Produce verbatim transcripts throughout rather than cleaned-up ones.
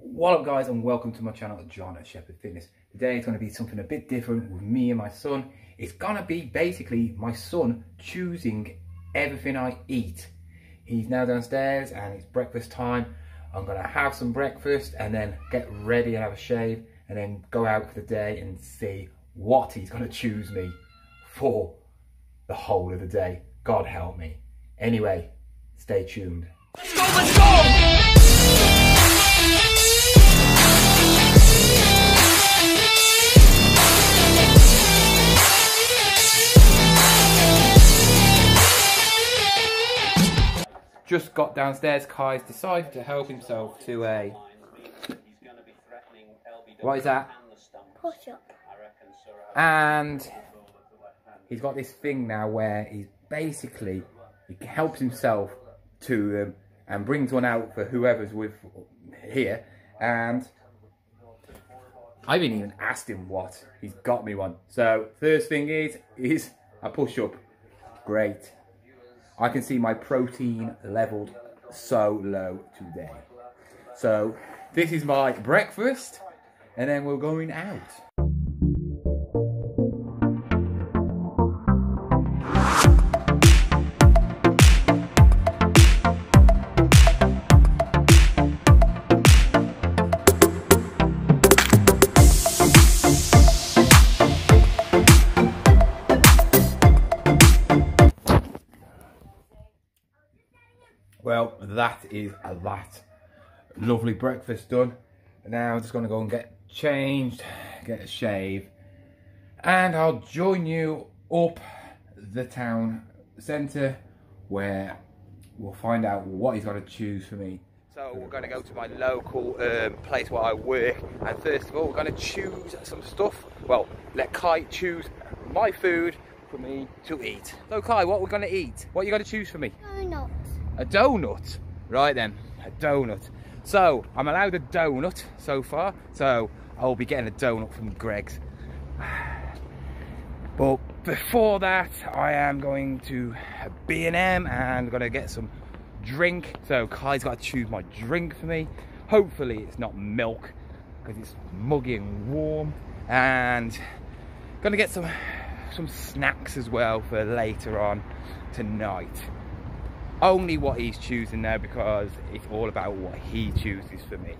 What up guys, and welcome to my channel, Jon Sheppard Fitness. Today it's going to be something a bit different with me and my son. It's going to be basically my son choosing everything I eat. He's now downstairs and it's breakfast time. I'm going to have some breakfast and then get ready and have a shave and then go out for the day and see what he's going to choose me for the whole of the day. God help me. Anyway, stay tuned. Let's go, let's go! Just got downstairs, Kai's decided to help himself to a... What is that? Push-up. And he's got this thing now where he's basically, he helps himself to them and brings one out for whoever's with here. And I haven't even asked him what, he's got me one. So first thing is, is a push-up. Great. I can see my protein leveled so low today. So this is my breakfast and then we're going out. Well, that is a that lovely breakfast done. Now I'm just going to go and get changed, get a shave, and I'll join you up the town centre where we'll find out what he's going to choose for me. So we're going to go to my local um, place where I work, and first of all we're going to choose some stuff. Well, let Kai choose my food for me to eat. So Kai, what are we going to eat? What are you going to choose for me? Donuts. A donut, right then, a donut. So I'm allowed a donut so far, so I'll be getting a donut from Greg's. But before that, I am going to B and M and gonna get some drink. So Kai's gotta choose my drink for me. Hopefully it's not milk, because it's muggy and warm. And gonna get some, some snacks as well for later on tonight. Only what he's choosing there, because it's all about what he chooses for me.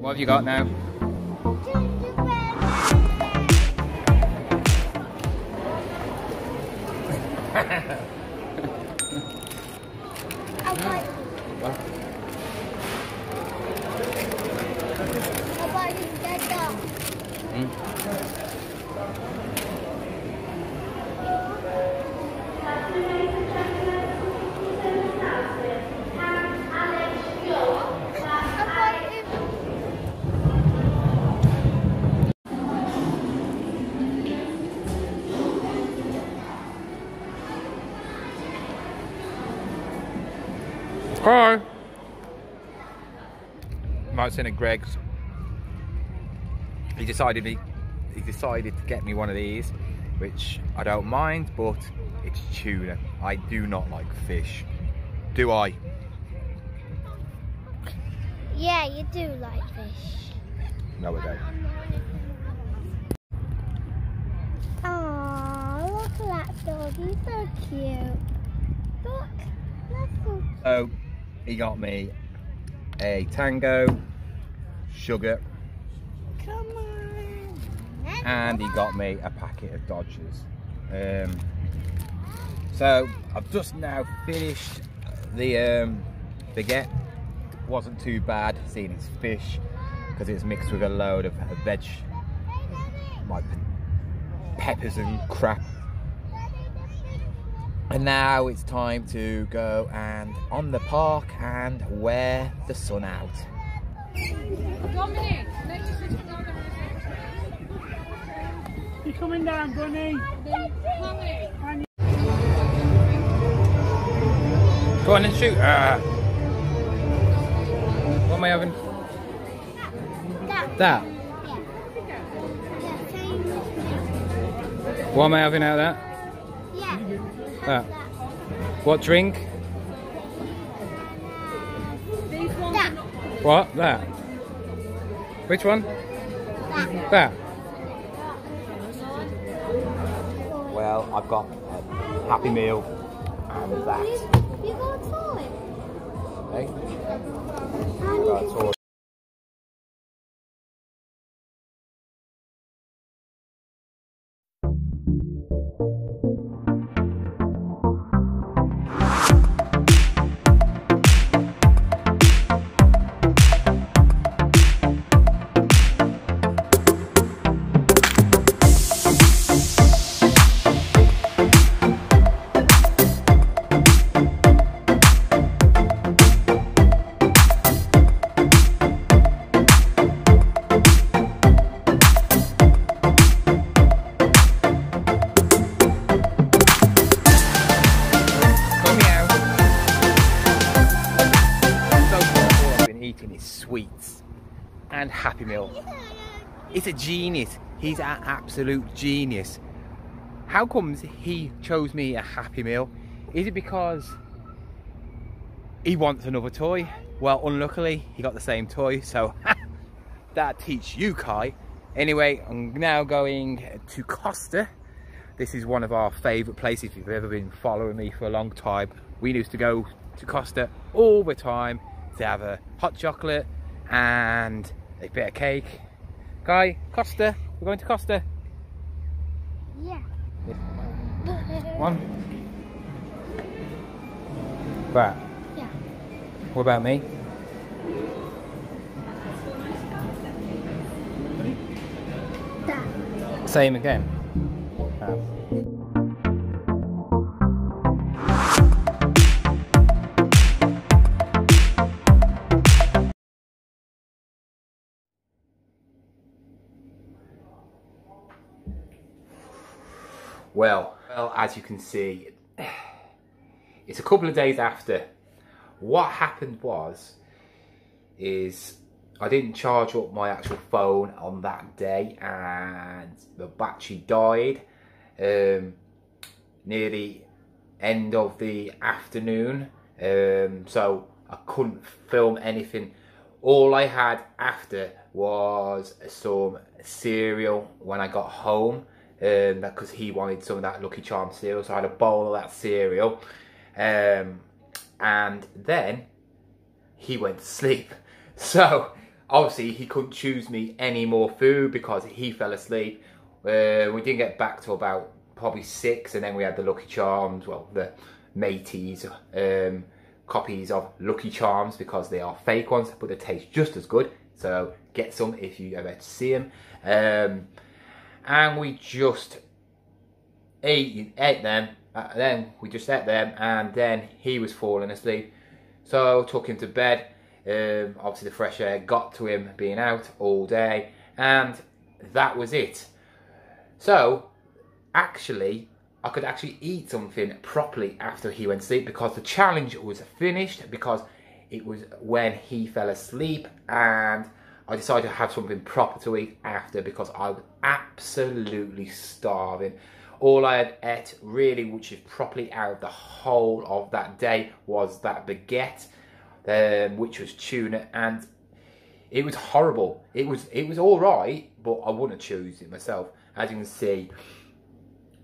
What have you got now? Hi. Might send a Greg's. He decided he, he decided to get me one of these, which I don't mind, but it's tuna. I do not like fish. Do I? Yeah, you do like fish. No, I don't. Oh, look at that dog. He's so cute. Look, that's so cute. Oh. He got me a Tango, sugar, come on, and he got me a packet of Dodgers. Um, so I've just now finished the um, baguette. Wasn't too bad, seeing it's fish, because it's mixed with a load of veg, like peppers and crap. And now it's time to go and on the park and wear the sun out. Dominic, you're coming down, Bunny. Go on and shoot. Uh, what am I having? That. That. What am I having out of that? Ah. What drink? That. What? That. Which one? That. That. Well, I've got a Happy Meal and that. You, you got a toy. Hey? You got a toy. Sweets and Happy Meal. He's a genius. He's an absolute genius. How comes he chose me a Happy Meal? Is it because he wants another toy? Well, unluckily he got the same toy, so that teach you, Kai. Anyway, I'm now going to Costa. This is one of our favorite places. If you've ever been following me for a long time, we used to go to Costa all the time to have a hot chocolate and a bit of cake. Kai, Costa, we're going to Costa. Yeah. One. Right. Yeah. What about me? That. Same again. Um, Well, well, as you can see, it's a couple of days after. What happened was, is I didn't charge up my actual phone on that day and the battery died um, near the end of the afternoon. Um, so I couldn't film anything. All I had after was some cereal when I got home. Um, because he wanted some of that Lucky Charms cereal, so I had a bowl of that cereal, um, and then he went to sleep. So obviously he couldn't choose me any more food because he fell asleep. Uh, we didn't get back till about probably six, and then we had the Lucky Charms, well, the Mateys um, copies of Lucky Charms, because they are fake ones, but they taste just as good. So get some if you ever see them. Um, And we just ate, ate them, uh, then we just ate them, and then he was falling asleep. So I took him to bed. Um, obviously the fresh air got to him, being out all day, and that was it. So actually, I could actually eat something properly after he went to sleep, because the challenge was finished, because it was when he fell asleep, and I decided to have something proper to eat after, because I was absolutely starving. All I had ate really, which is properly out of the whole of that day, was that baguette, um, which was tuna, and it was horrible. It was it was all right, but I wouldn't choose it myself. As you can see,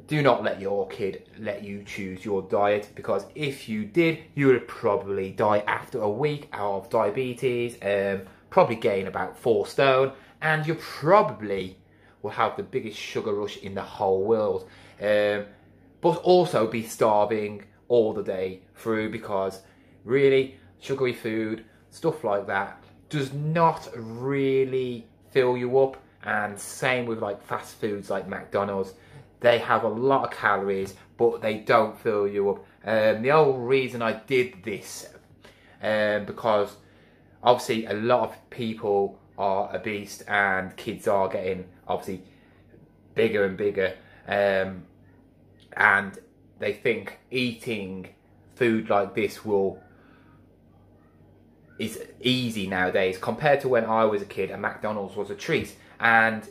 do not let your kid let you choose your diet, because if you did, you would probably die after a week of diabetes. Um, probably gain about four stone, and you probably will have the biggest sugar rush in the whole world, um, but also be starving all the day through, because really sugary food, stuff like that, does not really fill you up. And same with like fast foods like McDonald's, they have a lot of calories but they don't fill you up. Um, the whole reason I did this, um, because obviously, a lot of people are obese and kids are getting, obviously, bigger and bigger. Um, and they think eating food like this will is easy nowadays. Compared to when I was a kid, a McDonald's was a treat. And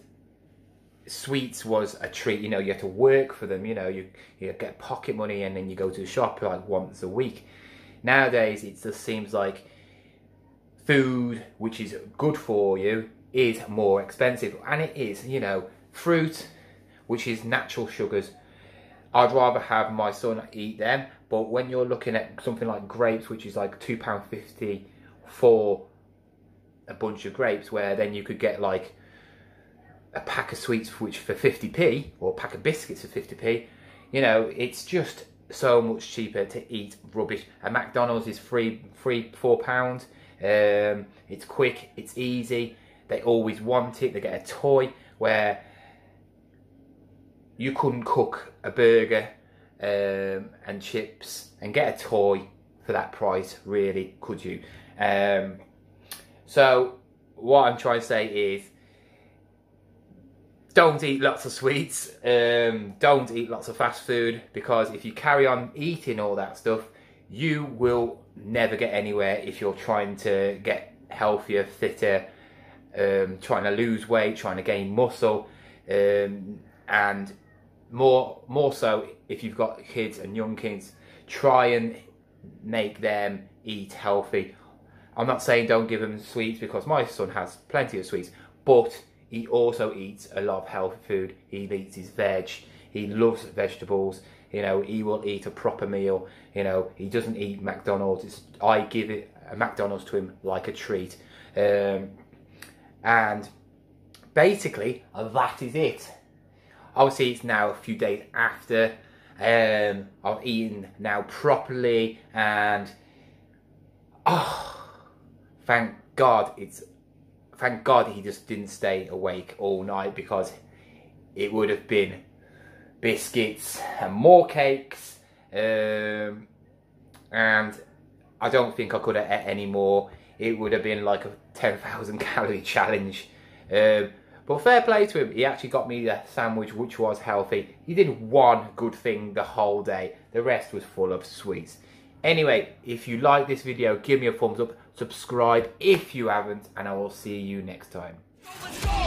sweets was a treat. You know, you had to work for them. You know, you, you get pocket money and then you go to the shop like once a week. Nowadays, it just seems like food, which is good for you, is more expensive. And it is, you know, fruit, which is natural sugars. I'd rather have my son eat them. But when you're looking at something like grapes, which is like two pounds fifty for a bunch of grapes, where then you could get like a pack of sweets for which for fifty p, or a pack of biscuits for fifty p, you know, it's just so much cheaper to eat rubbish. And McDonald's is free, free four pounds. Um, it's quick, it's easy. They always want it. They get a toy where you couldn't cook a burger um, and chips and get a toy for that price, really, could you? Um, so what I'm trying to say is, don't eat lots of sweets, um, don't eat lots of fast food, because if you carry on eating all that stuff, you will never get anywhere if you're trying to get healthier, fitter, um, trying to lose weight, trying to gain muscle, um, and more, more so if you've got kids and young kids, try and make them eat healthy. I'm not saying don't give them sweets, because my son has plenty of sweets, but he also eats a lot of healthy food. He eats his veg. He loves vegetables. You know, he will eat a proper meal. You know, he doesn't eat McDonald's. It's, I give it a McDonald's to him like a treat. Um, and basically, that is it. Obviously, it's now a few days after. Um, I've eaten now properly. And, oh, thank God it's... Thank God he just didn't stay awake all night, because it would have been biscuits and more cakes, um, and I don't think I could have ate any more. It would have been like a ten thousand calorie challenge, um, but fair play to him. He actually got me the sandwich, which was healthy. He did one good thing the whole day. The rest was full of sweets. Anyway, if you like this video, give me a thumbs up, subscribe if you haven't, and I will see you next time.